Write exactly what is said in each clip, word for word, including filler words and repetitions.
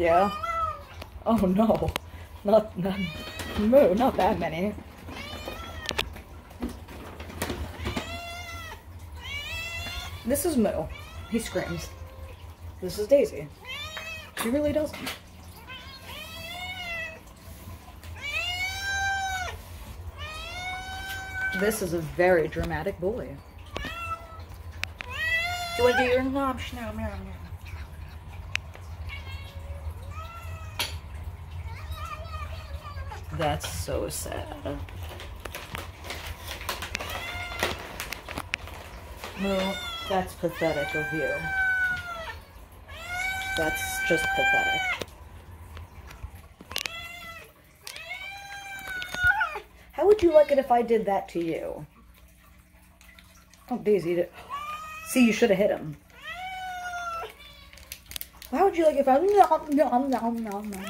Yeah. Oh no. Not not Moo, not that many. This is Moo. He screams. This is Daisy. She really doesn't. This is a very dramatic bully. Do I do your nom schnom nom nom? That's so sad. Moo, that's pathetic of you. That's just pathetic. How would you like it if I did that to you? Oh, Daisy. See, you should have hit him. How would you like it if I... No, no, no, no, no.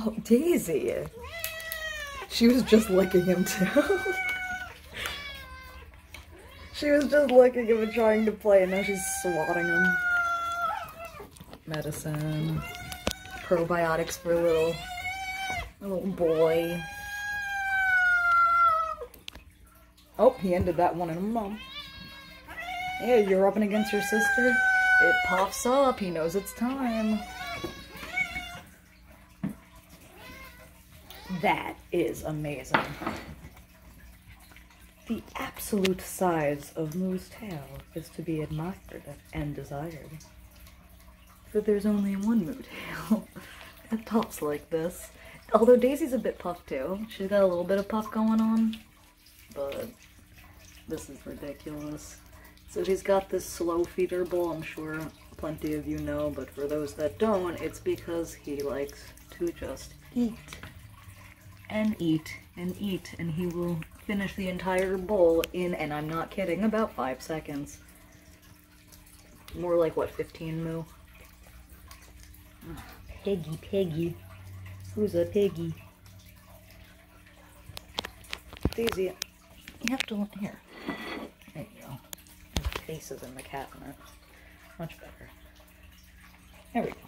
Oh, Daisy. She was just licking him, too. She was just licking him and trying to play, and now she's swatting him. Medicine. Probiotics for a little, a little boy. Oh, he ended that one in a mom. Yeah, you're rubbing against your sister. It pops up. He knows it's time. That is amazing. The absolute size of Moo's tail is to be admired and desired. But there's only one Moo tail that pops like this. Although Daisy's a bit puffed too. She's got a little bit of puff going on. But this is ridiculous. So she's got this slow feeder bowl, I'm sure plenty of you know, but for those that don't, it's because he likes to just eat and eat and eat, and he will finish the entire bowl in, and I'm not kidding, about five seconds. More like, what, fifteen, Moo? Oh, piggy, piggy. Who's a piggy? Daisy. You have to look here. There you go. His face is in the cabinet. Much better. There we go.